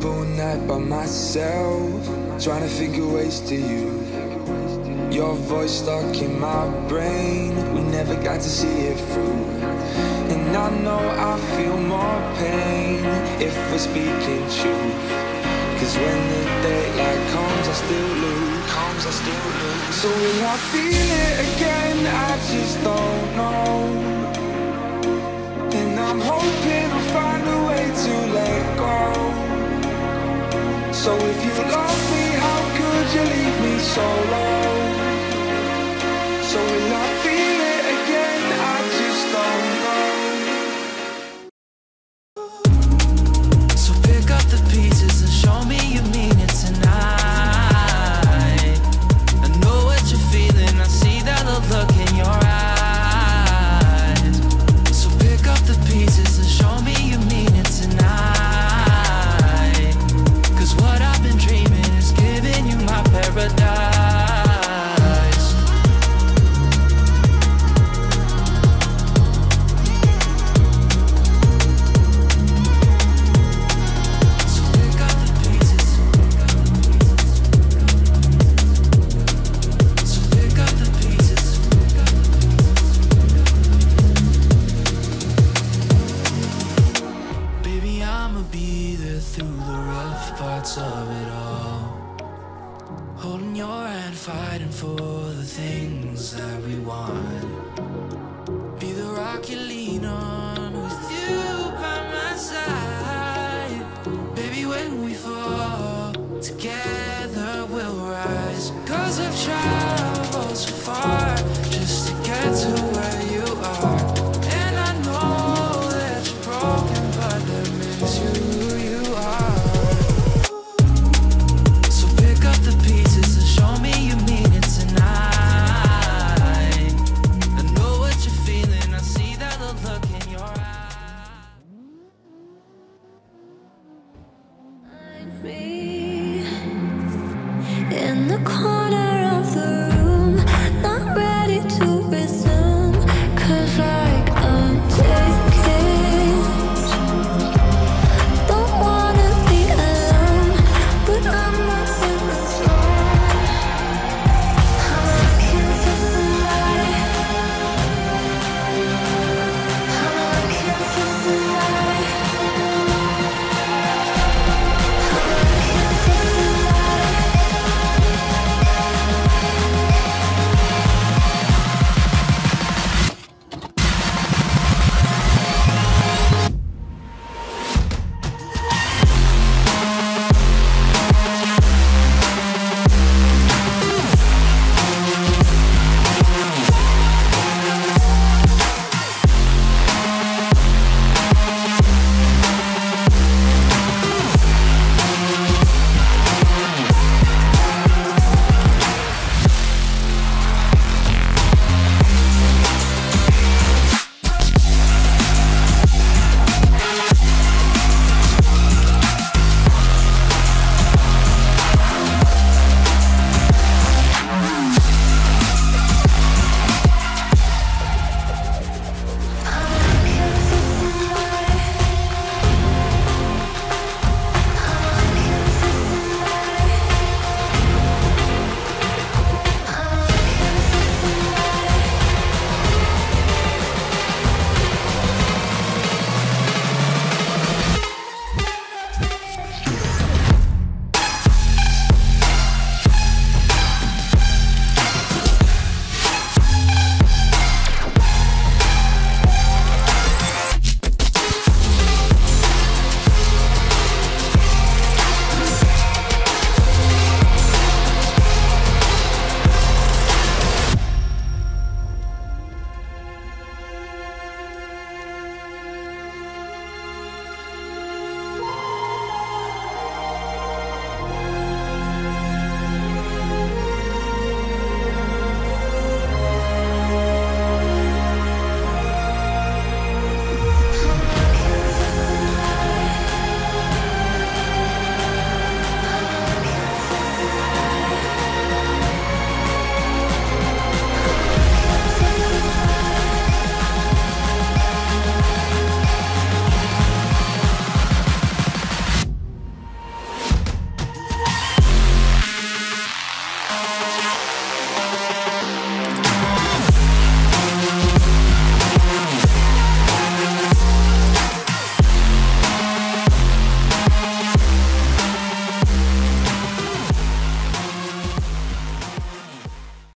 up all night by myself, trying to figure ways to you. Your voice stuck in my brain, we never got to see it through. And I know I feel more pain if we're speaking truth, 'cause when the daylight comes, I still lose. So will I feel it again? I just don't know. And I'm hoping I'll find a way to let go. So if you love me, how could you leave me so low? So we love.